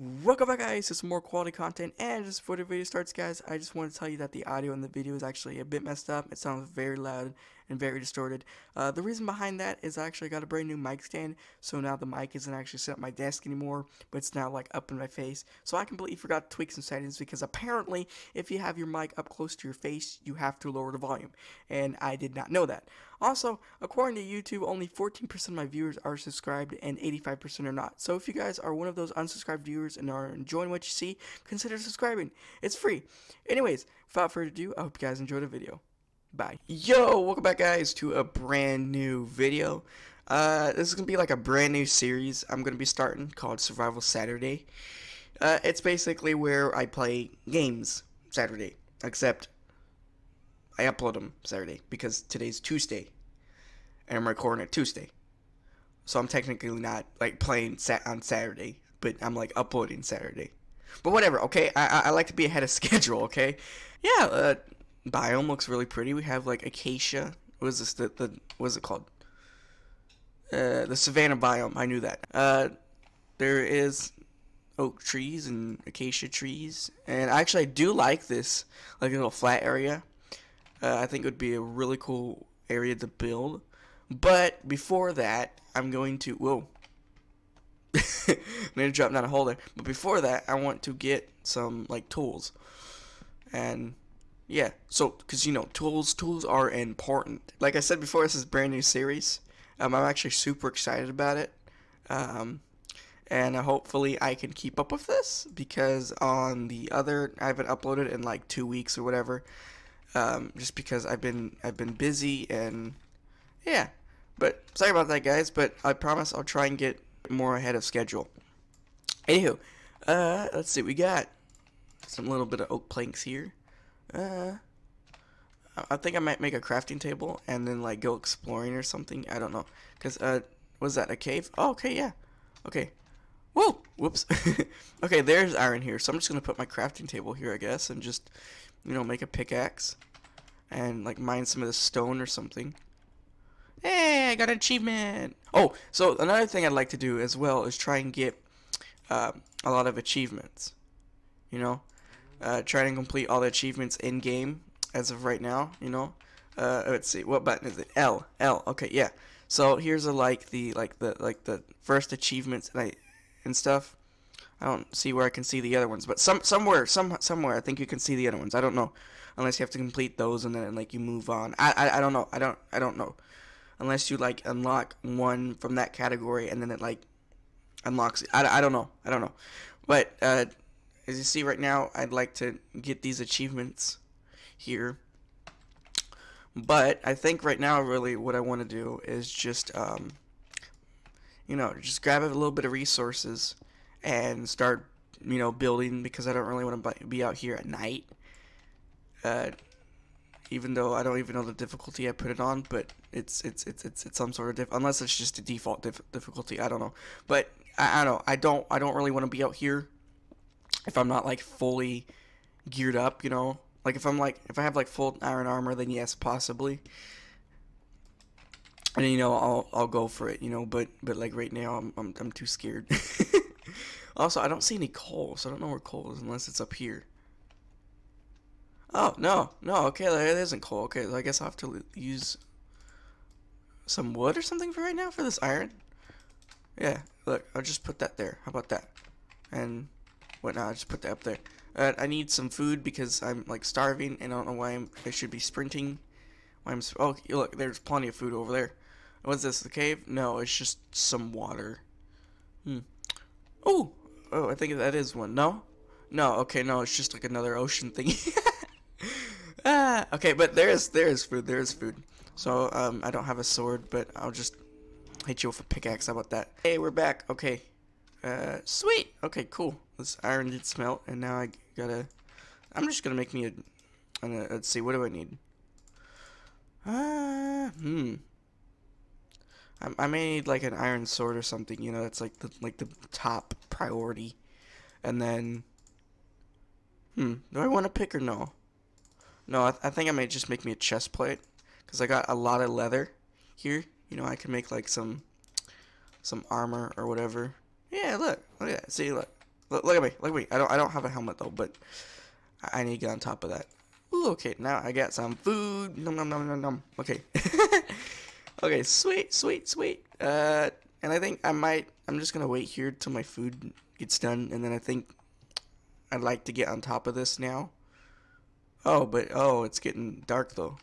Welcome back, guys, to some more quality content. And just before the video starts, guys, I just want to tell you that the audio in the video is actually a bit messed up. It sounds very loud and very distorted. The reason behind that is I actually got a brand new mic stand, so now the mic isn't actually set at my desk anymore, but it's now like up in my face. So I completely forgot to tweak some settings, because apparently if you have your mic up close to your face, you have to lower the volume, and I did not know that. Also, according to YouTube, only 14% of my viewers are subscribed and 85% are not. So if you guys are one of those unsubscribed viewers and are enjoying what you see, consider subscribing. It's free. Anyways, without further ado, I hope you guys enjoy the video. Bye. Yo, welcome back, guys, to a brand new video. This is gonna be like a brand new series I'm gonna be starting called Survival Saturday. It's basically where I play games Saturday, except I upload them Saturday, because today's Tuesday and I'm recording it Tuesday, so I'm technically not like playing on Saturday, but I'm like uploading Saturday. But whatever, okay. I like to be ahead of schedule, okay? Yeah. Biome looks really pretty. We have like acacia. What is this? What is it called? The savanna biome. I knew that. There is oak trees and acacia trees, and actually I do like this, like a little flat area. I think it would be a really cool area to build. But before that, I'm going to I'm gonna drop down a hole there. But before that, I want to get some like tools and. Yeah, so, because, you know, tools are important. Like I said before, this is a brand new series. I'm actually super excited about it. And hopefully I can keep up with this, because on the other, I haven't uploaded in like 2 weeks or whatever. Just because I've been busy, and yeah. But sorry about that, guys, but I promise I'll try and get more ahead of schedule. Anywho, let's see, we got some little bit of oak planks here. I think I might make a crafting table and then like go exploring or something. I don't know, cause was that a cave? Oh, okay, yeah, okay. Whoa, whoops. Okay, there's iron here, so I'm just gonna put my crafting table here, I guess, and just, you know, make a pickaxe and like mine some of the stone or something. Hey, I got an achievement. Oh, so another thing I'd like to do as well is try and get a lot of achievements. You know. Try and complete all the achievements in game as of right now, you know. Let's see, what button is it? L. Okay, yeah. So here's a, like the first achievements and stuff. I don't see where I can see the other ones, but somewhere I think you can see the other ones. I don't know, unless you have to complete those and then like you move on. I don't know. I don't know, unless you like unlock one from that category and then it like unlocks. I don't know. I don't know, but as you see right now, I'd like to get these achievements here, but I think right now really what I want to do is just, you know, just grab a little bit of resources and start, you know, building, because I don't really want to be out here at night, even though I don't even know the difficulty I put it on, but it's some sort of unless it's just a default difficulty, I don't know, but I don't know, I don't really want to be out here if I'm not like fully geared up, you know, like if I have like full iron armor, then yes, possibly, and you know, I'll go for it, you know, but like right now I'm too scared. Also, I don't see any coal, so I don't know where coal is, unless it's up here. Oh, no, okay, that isn't coal. Okay, so I guess I'll have to use some wood or something for right now for this iron. Yeah, look, I'll just put that there. How about that? And whatnot, just put that up there. I need some food, because I'm like starving, and I don't know why I should be sprinting. Why I'm oh, look, there's plenty of food over there. What's this? The cave? No, it's just some water. Oh, I think that is one. No. Okay, no, it's just like another ocean thing. Okay, but there is food. There is food. So I don't have a sword, but I'll just hit you with a pickaxe. How about that? Hey, we're back. Okay. Sweet. Okay, cool. This iron did smelt, and now I gotta. I'm just gonna make me a. Let's see. What do I need? I may need like an iron sword or something. You know, that's like the top priority. And then. Do I want a pick or no? No, I think I might just make me a chest plate, because I got a lot of leather here. You know, I can make like some armor or whatever. Yeah, look at that. See, look, Look at me. Look at me. I don't have a helmet though, but I need to get on top of that. Ooh, okay, now I got some food. Nom nom nom nom nom. Okay. Okay, sweet, sweet, sweet. And I think I'm just gonna wait here till my food gets done, and then I think I'd like to get on top of this now. Oh, but oh, it's getting dark though.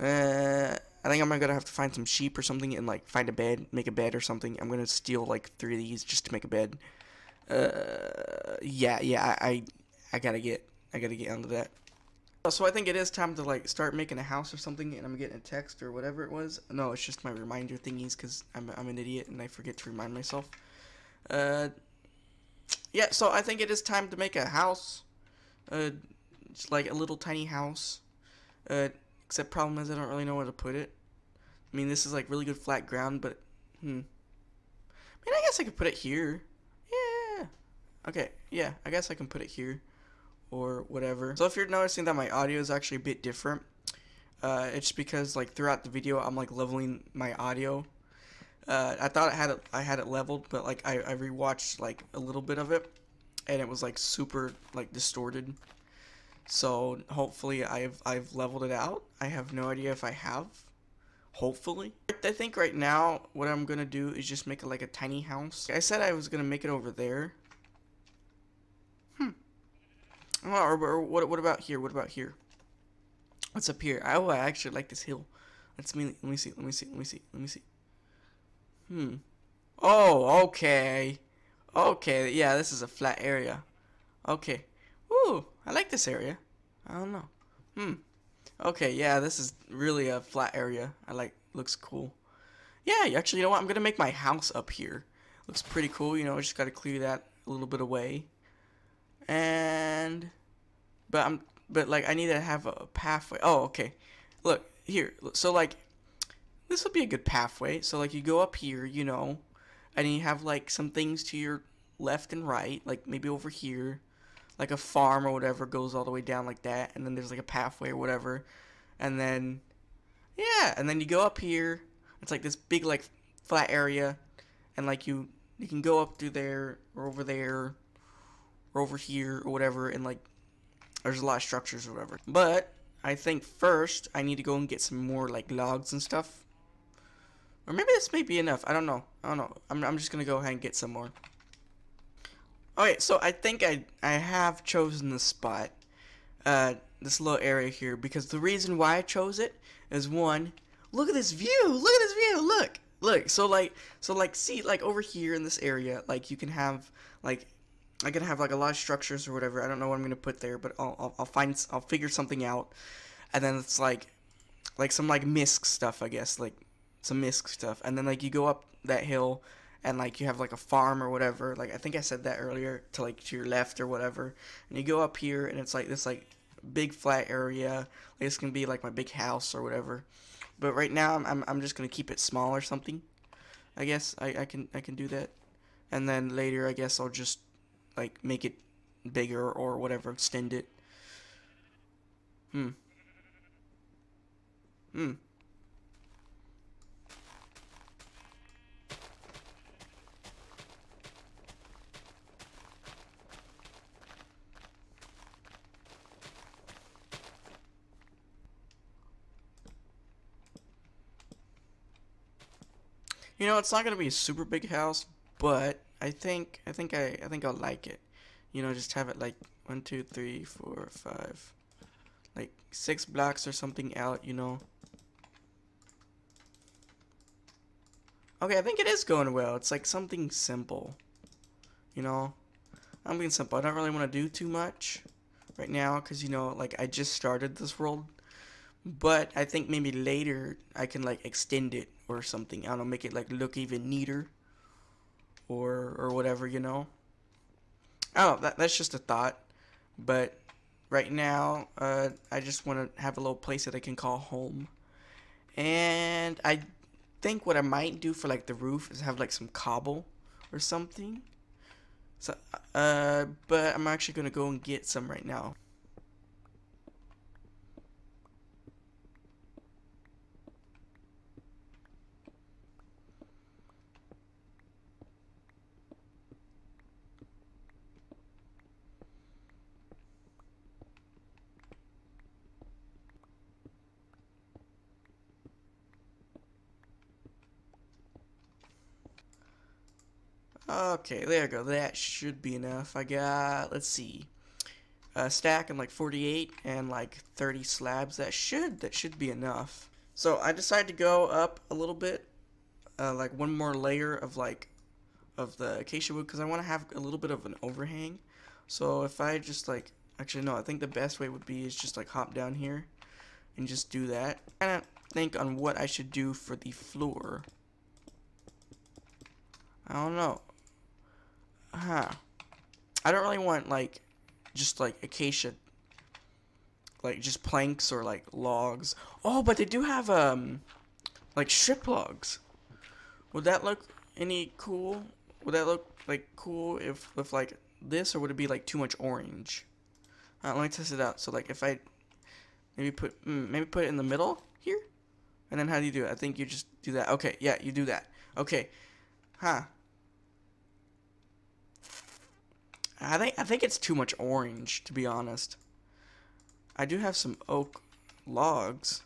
I think I'm gonna have to find some sheep or something and like find a bed, make a bed or something. I'm gonna steal like 3 of these just to make a bed. Yeah, I gotta get onto that. So I think it is time to like start making a house or something, and I'm getting a text or whatever it was. No, it's just my reminder thingies because I'm an idiot and I forget to remind myself. Yeah, so I think it is time to make a house, just like a little tiny house. Except problem is I don't really know where to put it. I mean, this is like really good flat ground, but I mean, I guess I could put it here. Yeah. Okay. Yeah, I guess I can put it here. Or whatever. So if you're noticing that my audio is actually a bit different, it's because like throughout the video I'm like leveling my audio. I thought I had it leveled, but like I rewatched like a little bit of it, and it was like super like distorted. So hopefully I've leveled it out. I have no idea if I have. Hopefully. I think right now what I'm gonna do is just make it like a tiny house. I said I was gonna make it over there. Or what about here? What about here? What's up here? Oh, I actually like this hill. Let me see. Let me see. Oh, okay. Okay, yeah, this is a flat area. Okay. Ooh, I like this area. I don't know. Okay, yeah, this is really a flat area. I like, looks cool. Yeah, actually, you know what? I'm going to make my house up here. Looks pretty cool, you know, I just got to clear that a little bit away. And but like I need to have a pathway. Oh, okay. Look here. So like this would be a good pathway. So like you go up here, you know, and you have like some things to your left and right, like maybe over here, like a farm or whatever goes all the way down like that, and then there's like a pathway or whatever. And then yeah, and then you go up here. It's like this big like flat area, and like you can go up through there or over there. Or over here or whatever, and like there's a lot of structures or whatever, but I think first I need to go and get some more like logs and stuff, or maybe this may be enough. I don't know. I'm just gonna go ahead and get some more. Alright, so I think I have chosen this spot, this little area here, because the reason why I chose it is, one, look at this view, look. So like see, like over here in this area, like you can have like I'm gonna have like a lot of structures or whatever. I don't know what I'm gonna put there, but I'll figure something out. And then it's like some like misc stuff, I guess, like some misc stuff. And then like you go up that hill, and like you have like a farm or whatever. Like I think I said that earlier, to like to your left or whatever. And you go up here, and it's like this like big flat area. Like this can be like my big house or whatever. But right now I'm just gonna keep it small or something. I guess I can do that. And then later I guess I'll just like make it bigger or whatever, extend it. You know, it's not gonna be a super big house, but I think I'll like it. You know, just have it like 1, 2, 3, 4, 5, like 6 blocks or something out, you know. Okay, I think it is going well. It's like something simple. You know, I'm being simple. I don't really want to do too much right now because, you know, like I just started this world. But I think maybe later I can like extend it or something. I don't know, make it like look even neater. Or whatever, you know. Oh, that's just a thought, but right now I just want to have a little place that I can call home. And I think what I might do for like the roof is have like some cobble or something. So, but I'm actually gonna go and get some right now. Okay, there we go. That should be enough. I got, let's see, a stack and like 48 and like 30 slabs. That should be enough. So I decided to go up a little bit, like one more layer of the acacia wood, because I want to have a little bit of an overhang. So if I just like, actually no, I think the best way would be is just like hop down here and just do that. Kind of think on what I should do for the floor. I don't know. I don't really want like just like acacia, like just planks or like logs. Oh, but they do have like strip logs. Would that look any cool? Would that look like cool if like this, or would it be like too much orange? Let me test it out. So like if I maybe put it in the middle here, and then how do you do it? I think you just do that. Okay, yeah, you do that. Okay, I think it's too much orange, to be honest. I do have some oak logs.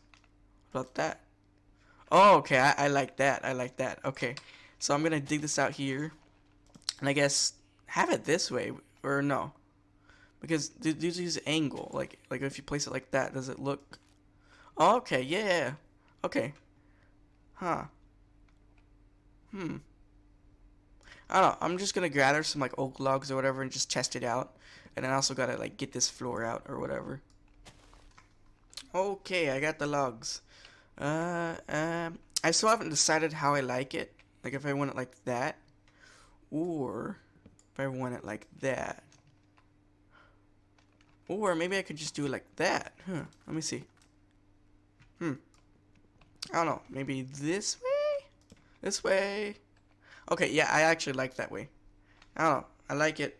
What about that? Oh, okay. I like that. I like that. Okay. So I'm gonna dig this out here, and I guess have it this way, or no, because there's this angle. Like if you place it like that, does it look? Oh, okay. Yeah. Okay. I don't know, I'm just gonna gather some like oak logs or whatever and just test it out, and I also gotta like get this floor out or whatever. Okay, I got the logs. I still haven't decided how I like it. Like if I want it like that, or if I want it like that, or maybe I could just do it like that. Let me see. I don't know. Maybe this way. This way. Okay, yeah, I actually like that way. I don't know. I like it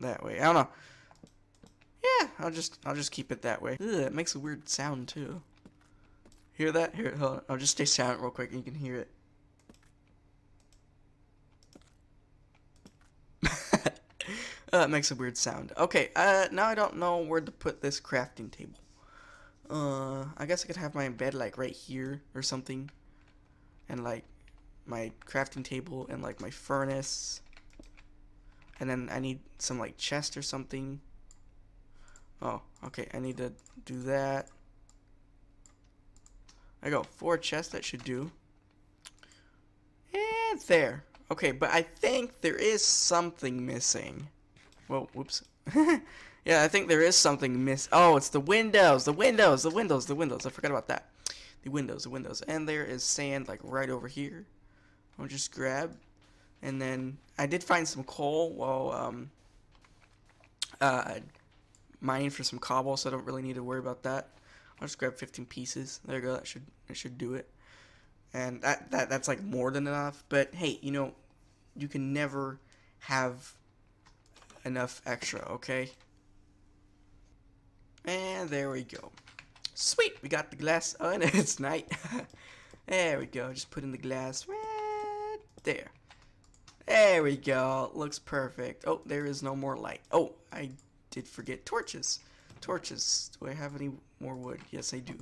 that way. I don't know. Yeah, I'll just keep it that way. Ugh, it makes a weird sound too. Hear that? Here, hold on. I'll just stay silent real quick and you can hear it. It makes a weird sound. Okay, now I don't know where to put this crafting table. I guess I could have my bed like right here or something, and like my crafting table and like my furnace, and then I need some like chest or something. Oh, okay, I need to do that. I go 4 chests, that should do. And there. Okay, but I think there is something missing. Whoa, whoops. Yeah, I think there is something missing. Oh, it's the windows, the windows, the windows, the windows. I forgot about that. The windows, the windows. And there is sand like right over here. I'll just grab, and then I did find some coal while mining for some cobble, so I don't really need to worry about that. I'll just grab 15 pieces. There you go. That should do it. And that's like more than enough. But hey, you know, you can never have enough extra. Okay. And there we go. Sweet, we got the glass on. It's night. There we go. Just put in the glass. There. There we go. Looks perfect. Oh, there is no more light. Oh, I did forget torches. Torches. Do I have any more wood? Yes, I do.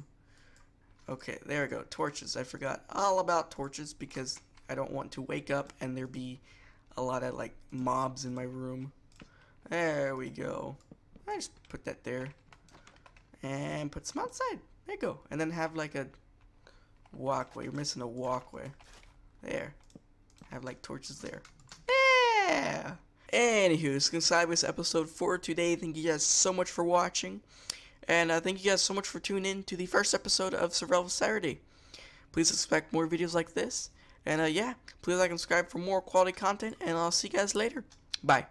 Okay, there we go. Torches. I forgot all about torches because I don't want to wake up and there be a lot of like mobs in my room. There we go. I just put that there and put some outside. There you go. And then have like a walkway. You're missing a walkway. There. Have like torches there. Yeah. Anywho, it's gonna side with episode 4 today. Thank you guys so much for watching, and thank you guys so much for tuning in to the first episode of Survival Saturday. Please expect more videos like this, and yeah, please like and subscribe for more quality content, and I'll see you guys later. Bye.